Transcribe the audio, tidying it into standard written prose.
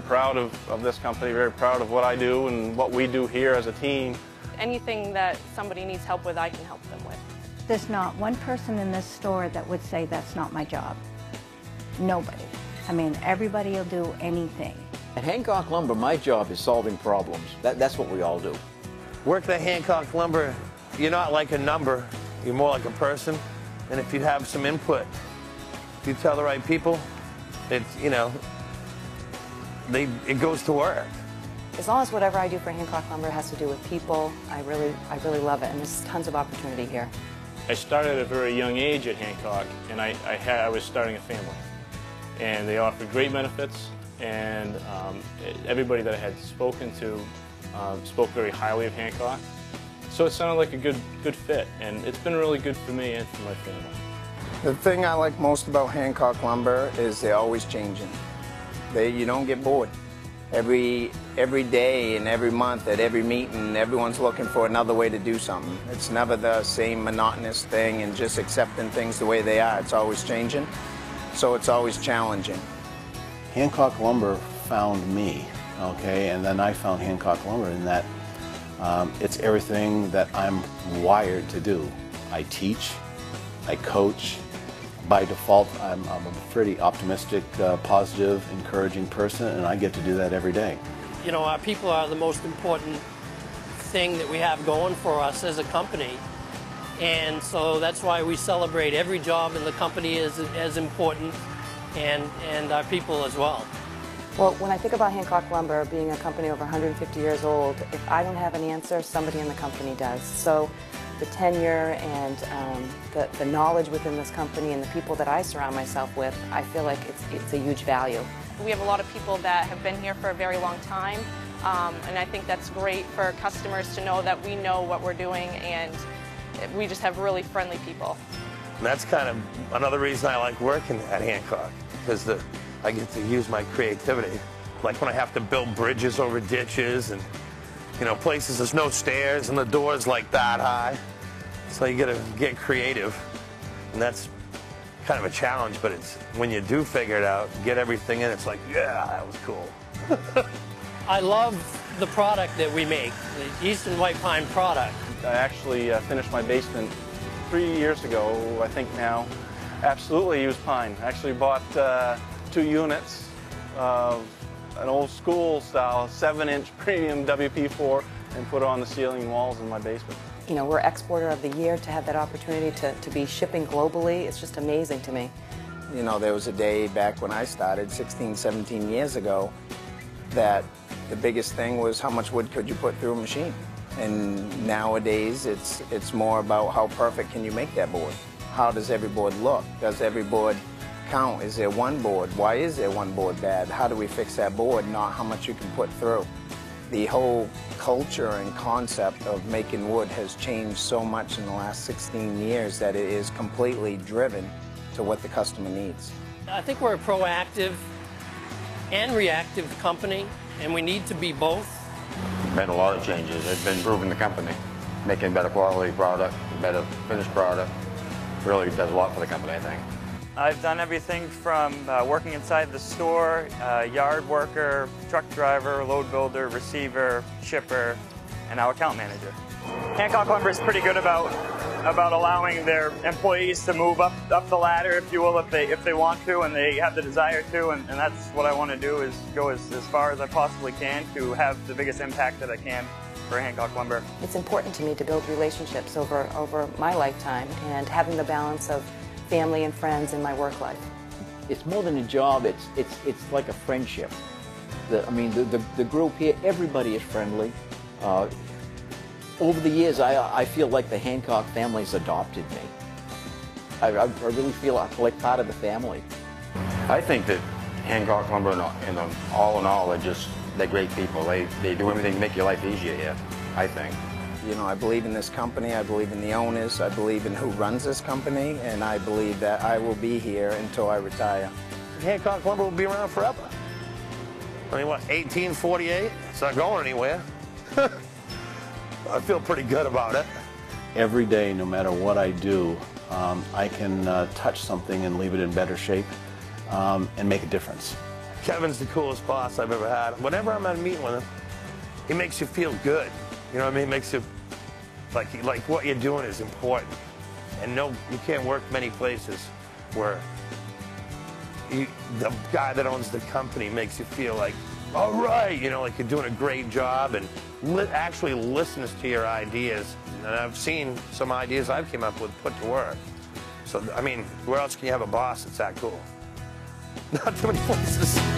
very proud of this company, very proud of what I do and what we do here as a team. Anything that somebody needs help with, I can help them with. There's not one person in this store that would say that's not my job. Nobody. I mean, everybody will do anything. At Hancock Lumber, my job is solving problems. That's what we all do. Working at Hancock Lumber, you're not like a number, you're more like a person. And if you have some input, if you tell the right people, it's, you know, it goes to work. As long as whatever I do for Hancock Lumber has to do with people, I really love it, and there's tons of opportunity here. I started at a very young age at Hancock, and I was starting a family. And they offered great benefits, and everybody that I had spoken to spoke very highly of Hancock. So it sounded like a good fit, and it's been really good for me and for my family. The thing I like most about Hancock Lumber is they're always changing. You don't get bored. Every day and every month at every meeting, everyone's looking for another way to do something. It's never the same monotonous thing and just accepting things the way they are. It's always changing, so it's always challenging. Hancock Lumber found me, okay, and then I found Hancock Lumber in that it's everything that I'm wired to do. I teach, I coach. By default, I'm a pretty optimistic, positive, encouraging person, and I get to do that every day. You know, our people are the most important thing that we have going for us as a company, and so that's why we celebrate every job in the company as important, and our people as well. Well, when I think about Hancock Lumber being a company over 150 years old, if I don't have an answer, somebody in the company does. So the tenure and the knowledge within this company and the people that I surround myself with, I feel like it's a huge value. We have a lot of people that have been here for a very long time, and I think that's great for customers to know that we know what we're doing, and we just have really friendly people. And that's kind of another reason I like working at Hancock, because I get to use my creativity. Like when I have to build bridges over ditches and, you know, places there's no stairs and the door's like that high. So you gotta get creative, and that's kind of a challenge, but it's when you do figure it out, get everything in, it's like, yeah, that was cool. I love the product that we make, the Eastern White Pine product. I actually finished my basement 3 years ago, I think now. Absolutely used pine. I actually bought 2 units of an old school style 7-inch premium WP4 and put it on the ceiling walls in my basement. You know, we're exporter of the year. To have that opportunity to be shipping globally, it's just amazing to me. You know, there was a day back when I started 16, 17 years ago that the biggest thing was how much wood could you put through a machine. And nowadays it's more about how perfect can you make that board? How does every board look? Does every board count? Is there one board? Why is there one board bad? How do we fix that board? Not how much you can put through. The whole culture and concept of making wood has changed so much in the last 16 years that it is completely driven to what the customer needs. I think we're a proactive and reactive company, and we need to be both. We've made a lot of changes. It's been improving the company, making better quality product, better finished product. Really does a lot for the company, I think. I've done everything from working inside the store, yard worker, truck driver, load builder, receiver, shipper, and now account manager. Hancock Lumber is pretty good about allowing their employees to move up the ladder, if you will, if they want to and they have the desire to, and that's what I want to do, is go as far as I possibly can to have the biggest impact that I can for Hancock Lumber. It's important to me to build relationships over my lifetime, and having the balance of family and friends in my work life. It's more than a job, it's like a friendship. I mean, the group here, everybody is friendly. Over the years, I feel like the Hancock family's adopted me. I really feel like part of the family. I think that Hancock Lumber and all are just, they're great people. They do everything to make your life easier here, I think. You know, I believe in this company, I believe in the owners, I believe in who runs this company, and I believe that I will be here until I retire. Hancock Lumber will be around forever. I mean, what, 1848? It's not going anywhere. I feel pretty good about it. Every day, no matter what I do, I can touch something and leave it in better shape and make a difference. Kevin's the coolest boss I've ever had. Whenever I'm at a meeting with him, he makes you feel good. You know what I mean? It makes you, like what you're doing is important. And no, you can't work many places where you, the guy that owns the company makes you feel like, all right, you know, like you're doing a great job and actually listens to your ideas. And I've seen some ideas I've came up with put to work. So, I mean, where else can you have a boss that's that cool? Not too many places.